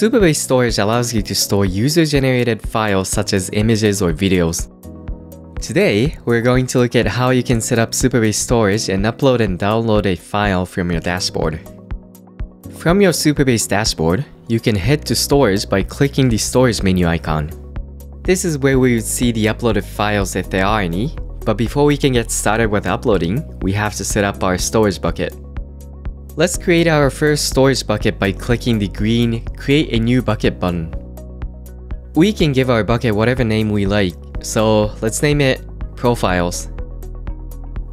Supabase Storage allows you to store user-generated files such as images or videos. Today, we're going to look at how you can set up Supabase Storage and upload and download a file from your dashboard. From your Supabase dashboard, you can head to Storage by clicking the Storage menu icon. This is where we would see the uploaded files if there are any, but before we can get started with uploading, we have to set up our storage bucket. Let's create our first storage bucket by clicking the green Create a New Bucket button. We can give our bucket whatever name we like, so let's name it Profiles.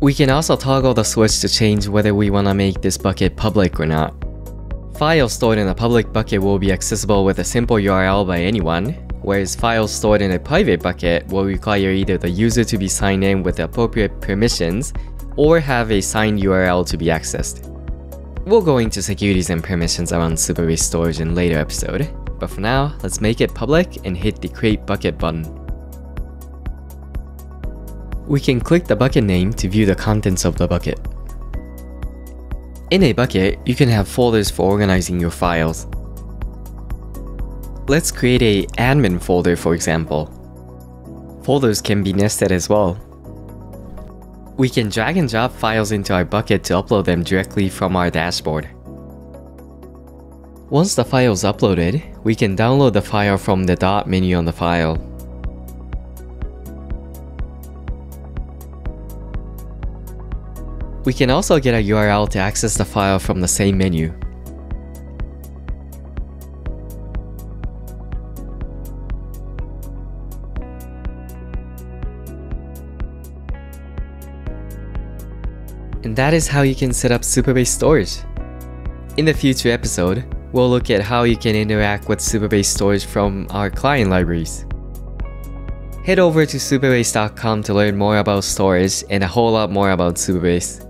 We can also toggle the switch to change whether we want to make this bucket public or not. Files stored in a public bucket will be accessible with a simple URL by anyone, whereas files stored in a private bucket will require either the user to be signed in with the appropriate permissions or have a signed URL to be accessed. We'll go into securities and permissions around Supabase Storage in a later episode, but for now, let's make it public and hit the Create Bucket button. We can click the bucket name to view the contents of the bucket. In a bucket, you can have folders for organizing your files. Let's create an admin folder, for example. Folders can be nested as well. We can drag and drop files into our bucket to upload them directly from our dashboard. Once the file is uploaded, we can download the file from the dot menu on the file. We can also get a URL to access the file from the same menu. And that is how you can set up Supabase Storage. In the future episode, we'll look at how you can interact with Supabase Storage from our client libraries. Head over to supabase.com to learn more about storage and a whole lot more about Supabase.